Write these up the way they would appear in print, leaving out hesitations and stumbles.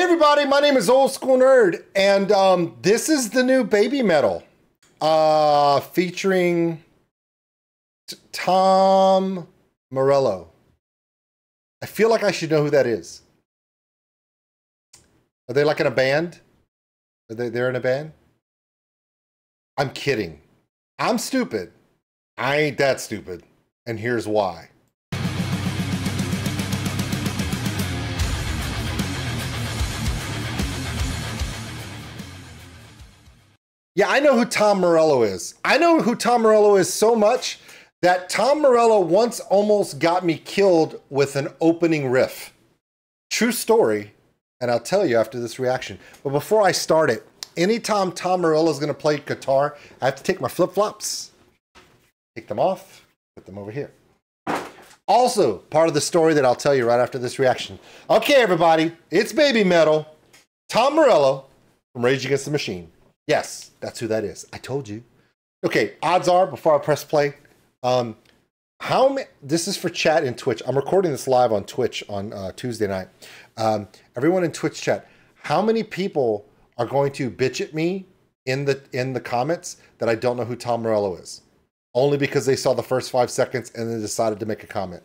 Hey everybody, my name is Old School Nerd, and this is the new BABYMETAL, featuring Tom Morello. I feel like I should know who that is. Are they like in a band? Are they in a band? I'm kidding. I'm stupid. I ain't that stupid, and here's why. Yeah, I know who Tom Morello is. I know who Tom Morello is so much that Tom Morello once almost got me killed with an opening riff. True story, and I'll tell you after this reaction. But before I start it, anytime Tom Morello is going to play guitar, I have to take my flip-flops, take them off, put them over here. Also, part of the story that I'll tell you right after this reaction. Okay, everybody, it's BABYMETAL, Tom Morello from Rage Against the Machine. Yes, that's who that is. I told you. Okay, odds are, before I press play, this is for chat in Twitch. I'm recording this live on Twitch on Tuesday night. Everyone in Twitch chat, how many people are going to bitch at me in the comments that I don't know who Tom Morello is? Only because they saw the first 5 seconds and then decided to make a comment.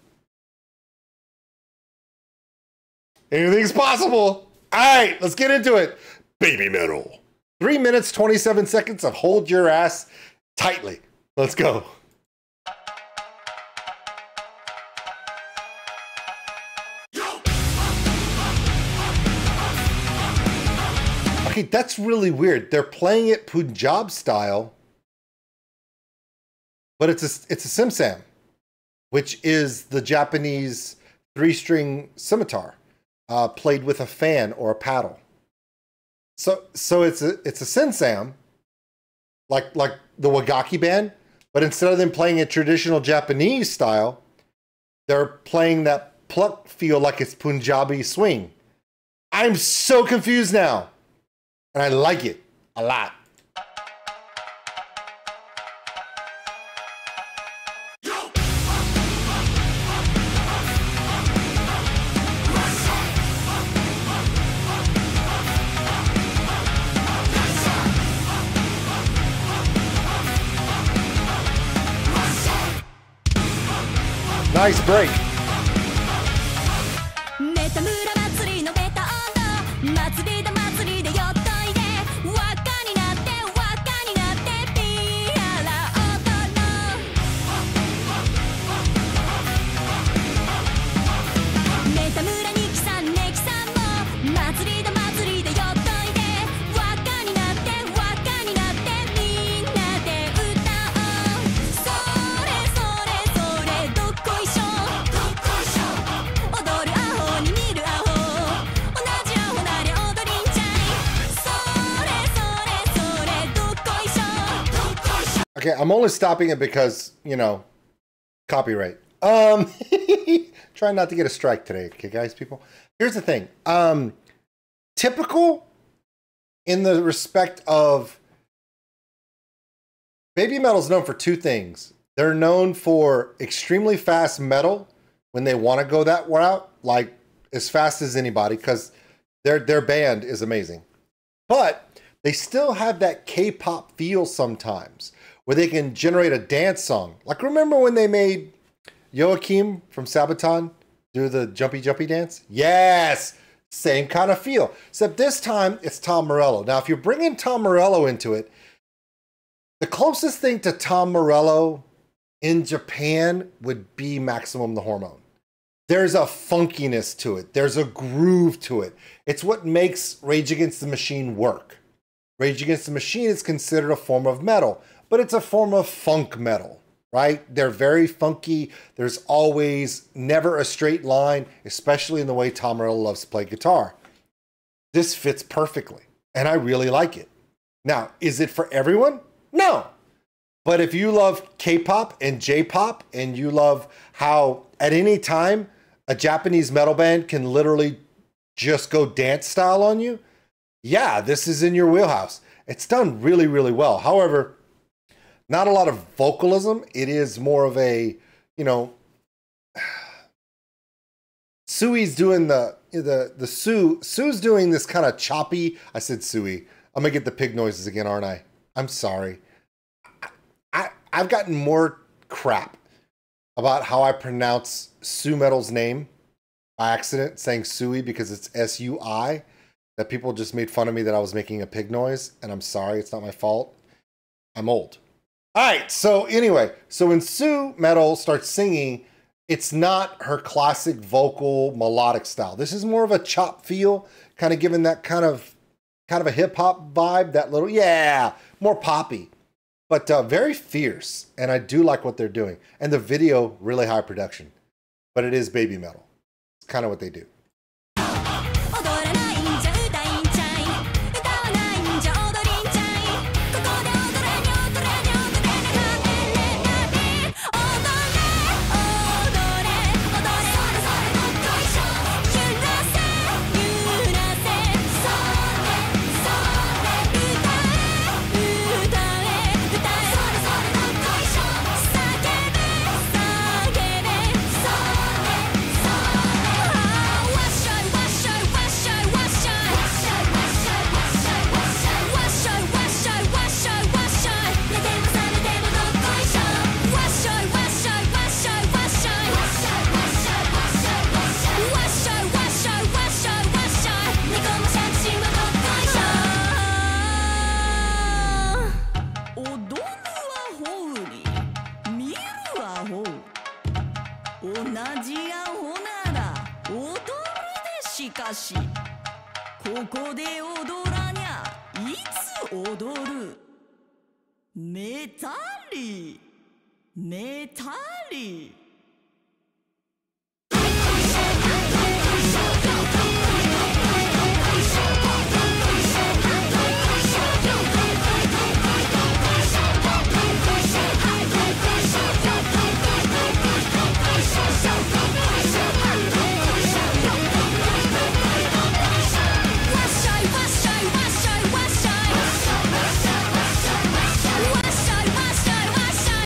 Anything's possible. All right, let's get into it. BABYMETAL. 3 minutes, 27 seconds of hold your ass tightly. Let's go. Okay, that's really weird. They're playing it Punjab style, but it's a simsam, which is the Japanese three-string scimitar played with a fan or a paddle. So it's a sinsam, like the Wagaki band, but instead of them playing it traditional Japanese style, they're playing that pluck feel like it's Punjabi swing. I'm so confused now, and I like it a lot. Nice break. Okay, I'm only stopping it because, you know, copyright. Trying not to get a strike today, okay, guys, people? Here's the thing. Typical in the respect of... BABYMETAL's known for two things. They're known for extremely fast metal when they want to go that route, like as fast as anybody, because their band is amazing. But they still have that K-pop feel sometimes, where they can generate a dance song. Like, remember when they made Joachim from Sabaton do the jumpy jumpy dance? Yes, same kind of feel. Except this time, it's Tom Morello. Now, if you're bringing Tom Morello into it, the closest thing to Tom Morello in Japan would be Maximum the Hormone. There's a funkiness to it. There's a groove to it. It's what makes Rage Against the Machine work. Rage Against the Machine is considered a form of metal, but it's a form of funk metal, right? They're very funky. There's always never a straight line, especially in the way Tom Morello loves to play guitar. This fits perfectly, and I really like it. Now, is it for everyone? No. But if you love K-pop and J-pop, and you love how at any time a Japanese metal band can literally just go dance style on you, yeah, this is in your wheelhouse. It's done really, really well. However, not a lot of vocalism. It is more of a, you know, Sui's doing the Sue's doing this kind of choppy. I said Suey. I'm gonna get the pig noises again, aren't I? I'm sorry. I've gotten more crap about how I pronounce Sue Metal's name by accident, saying Suey because it's S-U-I, that people just made fun of me that I was making a pig noise, and I'm sorry, it's not my fault. I'm old. All right, so anyway, so when Sue Metal starts singing, it's not her classic vocal melodic style. This is more of a chop feel, kind of giving that kind of a hip hop vibe, that little, yeah, more poppy, but very fierce. And I do like what they're doing. And the video, really high production, but it is baby metal. It's kind of what they do.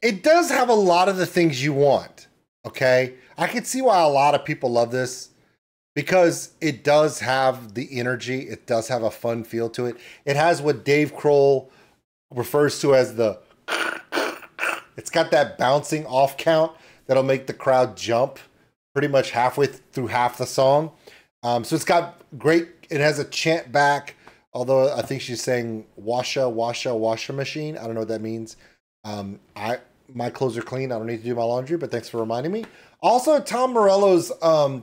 It does have a lot of the things you want, okay? I can see why a lot of people love this, because it does have the energy. It does have a fun feel to it. It has what Dave Kroll refers to as the... It's got that bouncing off count that'll make the crowd jump pretty much halfway through half the song. So it's got great... It has a chant back, although I think she's saying washa, washa, washer machine. I don't know what that means. My clothes are clean. I don't need to do my laundry, but thanks for reminding me. Also, Tom Morello's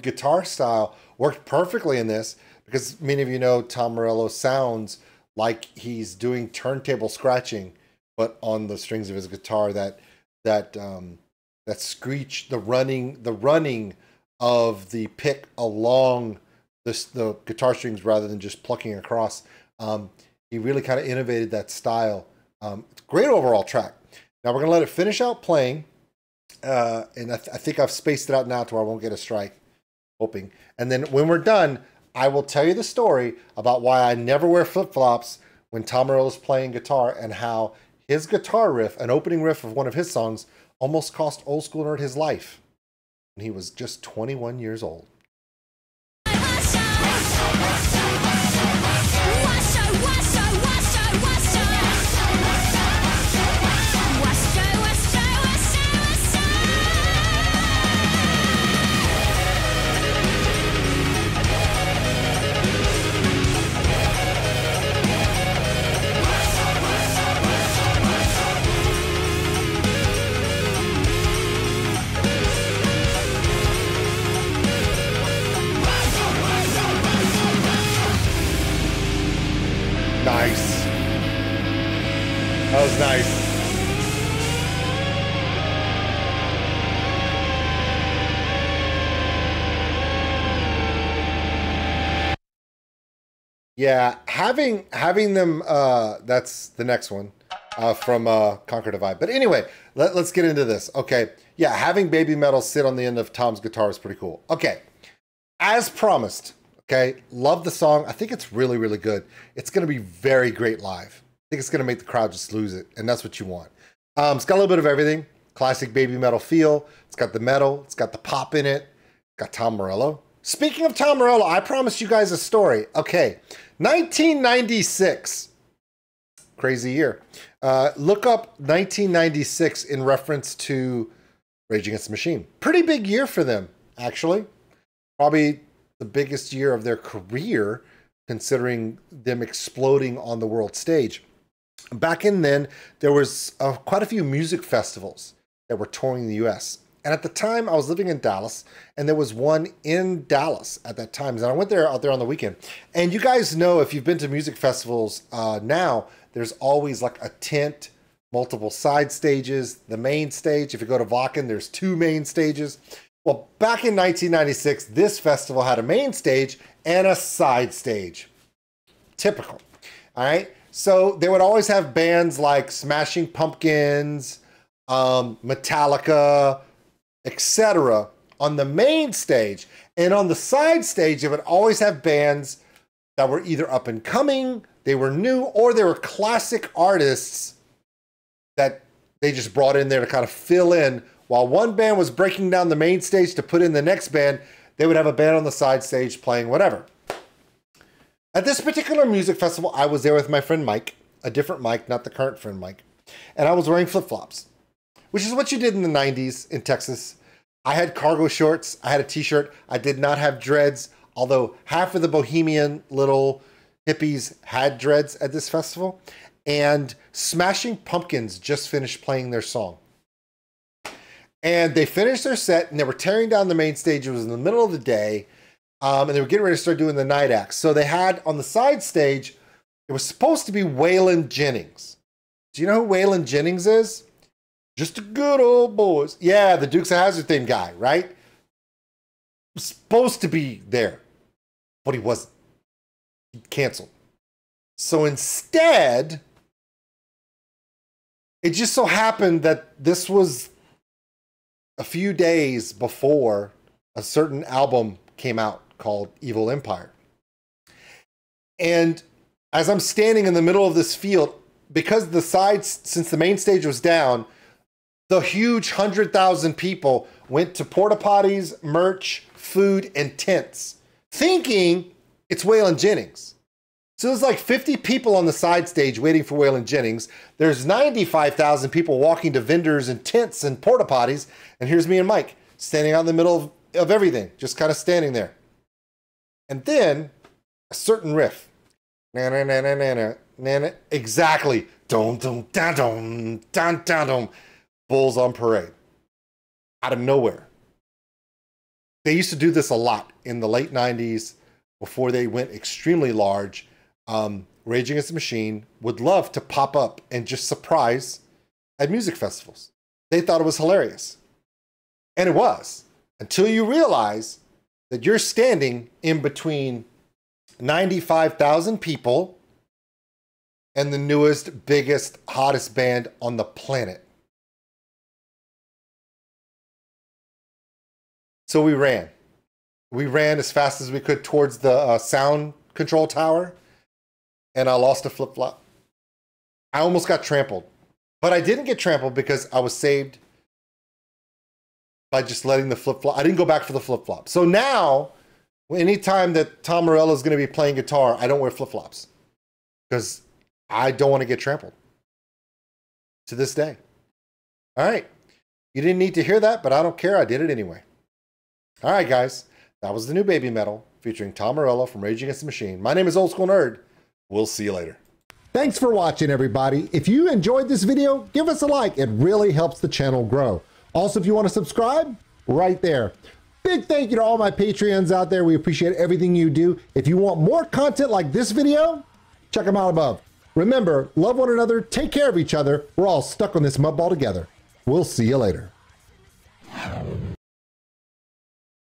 guitar style worked perfectly in this, because many of you know Tom Morello sounds like he's doing turntable scratching, but on the strings of his guitar, that screech, the running of the pick along the guitar strings rather than just plucking across. He really kind of innovated that style. It's a great overall track. Now we're gonna let it finish out playing, and I think I've spaced it out now to where I won't get a strike, hoping. And then when we're done, I will tell you the story about why I never wear flip-flops when Tom Morello is playing guitar, and how his guitar riff, an opening riff of one of his songs, almost cost Old School Nerd his life, and he was just 21 years old. Nice. That was nice. Yeah, having them, that's the next one from Conquer Divide. But anyway, let's get into this. Okay, yeah, having BABYMETAL sit on the end of Tom's guitar is pretty cool. Okay, as promised. Okay, love the song. I think it's really, really good. It's going to be very great live. I think it's going to make the crowd just lose it, and that's what you want. It's got a little bit of everything. Classic baby metal feel. It's got the metal. It's got the pop in it. It's got Tom Morello. Speaking of Tom Morello, I promised you guys a story. Okay, 1996. Crazy year. Look up 1996 in reference to Rage Against the Machine. Pretty big year for them, actually. Probably the biggest year of their career, considering them exploding on the world stage. Back in then, there was quite a few music festivals that were touring the US. And at the time, I was living in Dallas, and there was one in Dallas at that time. And I went there out there on the weekend. And you guys know, if you've been to music festivals now, there's always like a tent, multiple side stages, the main stage. If you go to Wacken, there's two main stages. Well, back in 1996, this festival had a main stage and a side stage. Typical, all right? So they would always have bands like Smashing Pumpkins, Metallica, etc. on the main stage, and on the side stage they would always have bands that were either up and coming, they were new, or they were classic artists that they just brought in there to kind of fill in. While one band was breaking down the main stage to put in the next band, they would have a band on the side stage playing whatever. At this particular music festival, I was there with my friend Mike, a different Mike, not the current friend Mike, and I was wearing flip-flops, which is what you did in the 90s in Texas. I had cargo shorts, I had a t-shirt, I did not have dreads, although half of the bohemian little hippies had dreads at this festival. And Smashing Pumpkins just finished playing their song. And they finished their set and they were tearing down the main stage. It was in the middle of the day, and they were getting ready to start doing the night acts. So they had on the side stage, it was supposed to be Waylon Jennings. Do you know who Waylon Jennings is? Just a good old boys. Yeah, the Dukes of Hazzard theme guy, right? Was supposed to be there, but he wasn't. He canceled. So instead, it just so happened that this was a few days before a certain album came out called Evil Empire. And as I'm standing in the middle of this field, because the sides, since the main stage was down, the huge 100,000 people went to porta potties, merch, food, and tents, thinking it's Waylon Jennings. So there's like 50 people on the side stage waiting for Waylon Jennings. There's 95,000 people walking to vendors and tents and porta potties. And here's me and Mike standing out in the middle of everything, just kind of standing there. And then a certain riff. Na na na na na na na na. Exactly. Dum dum da dum dum dum. Bulls on Parade, out of nowhere. They used to do this a lot in the late 90s before they went extremely large. Rage Against the Machine would love to pop up and just surprise at music festivals. They thought it was hilarious. And it was, until you realize that you're standing in between 95,000 people and the newest, biggest, hottest band on the planet. So we ran. We ran as fast as we could towards the sound control tower, and I lost a flip-flop. I almost got trampled, but I didn't get trampled because I was saved by just letting the flip-flop. I didn't go back for the flip-flop. So now, anytime that Tom Morello is going to be playing guitar, I don't wear flip-flops because I don't want to get trampled to this day. All right. You didn't need to hear that, but I don't care. I did it anyway. All right, guys, that was the new BABYMETAL featuring Tom Morello from Rage Against the Machine. My name is Old School Nerd. We'll see you later. Thanks for watching, everybody. If you enjoyed this video, give us a like. It really helps the channel grow. Also, if you want to subscribe, right there. Big thank you to all my Patreons out there. We appreciate everything you do. If you want more content like this video, check them out above. Remember, love one another, take care of each other. We're all stuck on this mudball together. We'll see you later.